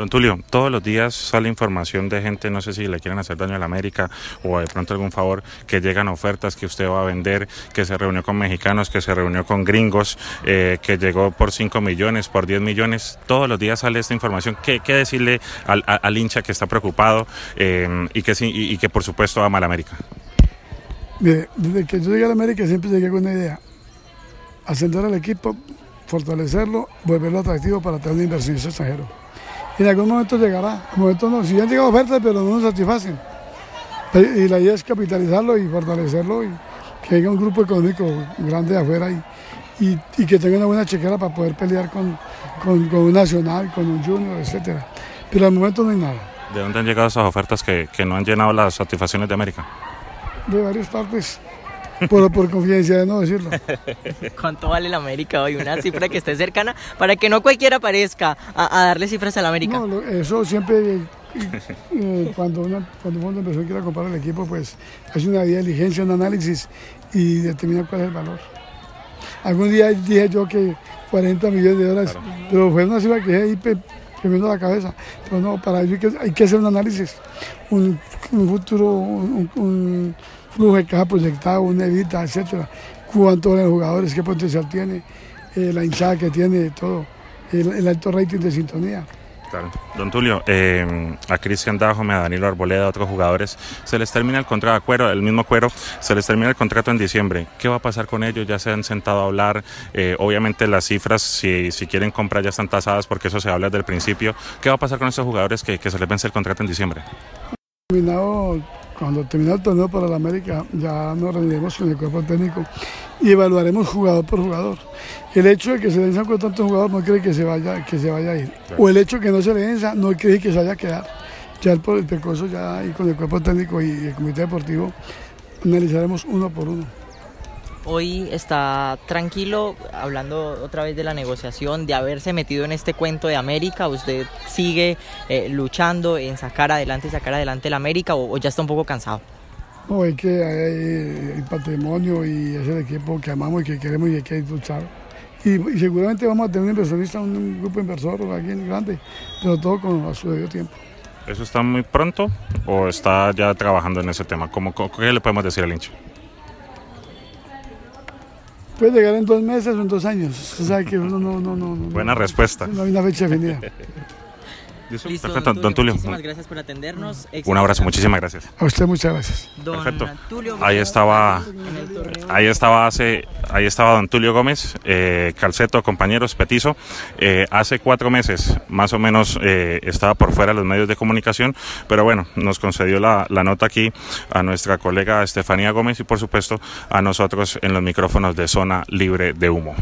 Don Tulio, todos los días sale información de gente, no sé si le quieren hacer daño a la América o de pronto algún favor, que llegan ofertas que usted va a vender, que se reunió con mexicanos, que se reunió con gringos, que llegó por 5 millones, por 10 millones, todos los días sale esta información. ¿Qué decirle al hincha que está preocupado y que por supuesto ama a la América? Mire, desde que yo llegué a la América siempre llegué con una idea: ascender al equipo, fortalecerlo, volverlo atractivo para tener inversiones extranjeros. En algún momento llegará, en momento no, si ya han llegado ofertas pero no nos satisfacen. Y la idea es capitalizarlo y fortalecerlo y que haya un grupo económico grande de afuera y que tenga una buena chequera para poder pelear con un Nacional, con un Junior, etc. Pero al momento no hay nada. ¿De dónde han llegado esas ofertas que no han llenado las satisfacciones de América? De varias partes. Por confidencia de no decirlo. ¿Cuánto vale la América hoy? Una cifra que esté cercana para que no cualquiera aparezca a darle cifras a la América. No, eso siempre, cuando uno empezó a querer comprar el equipo, pues hace una diligencia, un análisis y determina cuál es el valor. Algún día dije yo que 40 millones de dólares, claro, pero fue una cifra que dejé ahí primero la cabeza. Pero no, para ello hay que hacer un análisis, un futuro, un flujo de caja proyectado, una evita, etcétera, cuántos de los jugadores, qué potencial tiene, la hinchada que tiene, todo, el alto rating de sintonía. Claro. Don Tulio, a Cristian Dájome, a Danilo Arboleda, a otros jugadores, se les termina el contrato, a Cuero, el mismo Cuero, se les termina el contrato en diciembre. ¿Qué va a pasar con ellos? Ya se han sentado a hablar, obviamente las cifras, si quieren comprar, ya están tasadas porque eso se habla desde el principio. ¿Qué va a pasar con estos jugadores que se les vence el contrato en diciembre? Cuando termine el torneo para la América ya nos reuniremos con el cuerpo técnico y evaluaremos jugador por jugador. El hecho de que se venza con tantos jugadores no cree que se vaya a ir. Claro. O el hecho de que no se le venza no cree que se vaya a quedar. Ya el Pecoso ya y con el cuerpo técnico y el comité deportivo analizaremos uno por uno. Hoy está tranquilo, hablando otra vez de la negociación, de haberse metido en este cuento de América. ¿Usted sigue luchando en sacar adelante el América o ya está un poco cansado? No, es que hay patrimonio y es el equipo que amamos y que queremos y hay que luchar. Y seguramente vamos a tener un inversionista, un grupo inversor o alguien grande, pero todo a su debido tiempo. ¿Eso está muy pronto o está ya trabajando en ese tema? ¿Qué le podemos decir al hincha? Puede llegar en 2 meses o en 2 años. O sea que no. Buena respuesta. No hay una fecha definida. Listo, perfecto, Don Tulio. Muchísimas gracias por atendernos. Un abrazo, muchísimas gracias. A usted muchas gracias. Perfecto. Ahí estaba Don Tulio Gómez, Calceto, compañeros, petizo. Hace 4 meses, más o menos, estaba por fuera de los medios de comunicación, pero bueno, nos concedió la nota aquí a nuestra colega Estefanía Gómez y por supuesto a nosotros en los micrófonos de Zona Libre de Humo.